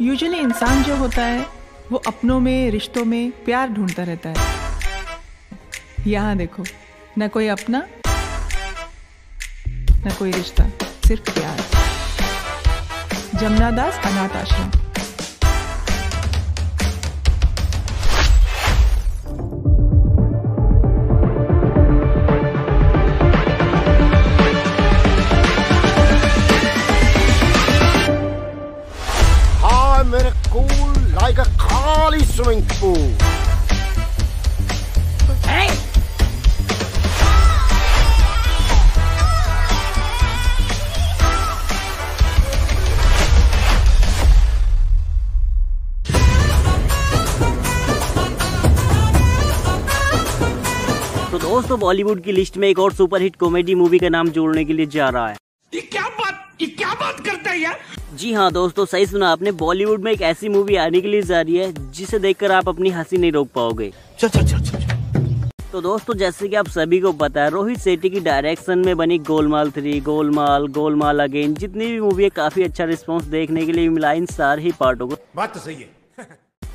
Usually इंसान जो होता है वो अपनों में, रिश्तों में प्यार ढूंढता रहता है। यहाँ देखो, ना कोई अपना, ना कोई रिश्ता, सिर्फ प्यार। जमुना दास अनाथ आश्रम। हाँ, मेरे कूल लाइक अ खाली स्विमिंग पूल। तो दोस्तों, बॉलीवुड की लिस्ट में एक और सुपरहिट कॉमेडी मूवी का नाम जोड़ने के लिए जा रहा है। ये क्या बात करता है यार। जी हाँ दोस्तों, सही सुना आपने, बॉलीवुड में एक ऐसी मूवी आने के लिए जा रही है जिसे देखकर आप अपनी हंसी नहीं रोक पाओगे। तो दोस्तों, जैसे कि आप सभी को पता है, रोहित शेट्टी की डायरेक्शन में बनी गोलमाल 3, गोलमाल, गोलमाल अगेन जितनी भी मूवी है, काफी अच्छा रिस्पॉन्स देखने के लिए मिला इन सारे ही पार्टों को। बात तो सही है।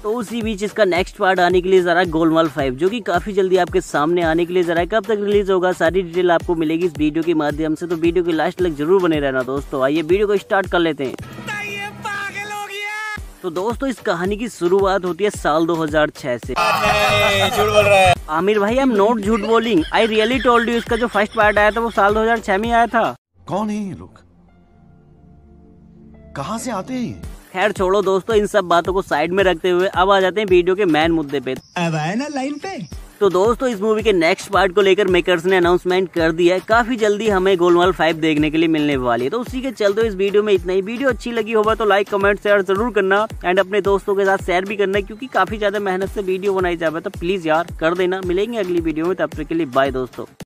तो उसी बीच इसका नेक्स्ट पार्ट आने के लिए जा रहा है गोलमाल 5, जो कि काफी जल्दी आपके सामने आने के लिए जा रहा है। कब तक रिलीज होगा, सारी डिटेल आपको मिलेगी इस वीडियो के माध्यम से। तो वीडियो के लास्ट तक जरूर बने रहना दोस्तों। आइए वीडियो को स्टार्ट कर लेते हैं। तो दोस्तों, इस कहानी की शुरुआत होती है साल 2006 से। झूठ बोल रहा है आमिर भाई, आई एम नॉट झूठ बोलिंग, आई रियली टोल्ड यू। इसका जो फर्स्ट पार्ट आया था वो साल 2006 में आया था। कौन है ये लोग, कहाँ से आते हैं? खैर छोड़ो दोस्तों, इन सब बातों को साइड में रखते हुए अब आ जाते हैं वीडियो के मेन मुद्दे पे। अब आए ना लाइन पे। तो दोस्तों, इस मूवी के नेक्स्ट पार्ट को लेकर मेकर्स ने अनाउंसमेंट कर दिया है। काफी जल्दी हमें गोलमाल 5 देखने के लिए मिलने वाली है। तो उसी के चलते इस वीडियो में इतना ही। वीडियो अच्छी लगी होगा तो लाइक, कमेंट, शेयर जरूर करना एंड अपने दोस्तों के साथ शेयर भी करना, क्योंकि काफी ज्यादा मेहनत से वीडियो बनाई जा रहा है। तो प्लीज यार कर देना। मिलेंगे अगली वीडियो में, तब तक के लिए बाय दोस्तों।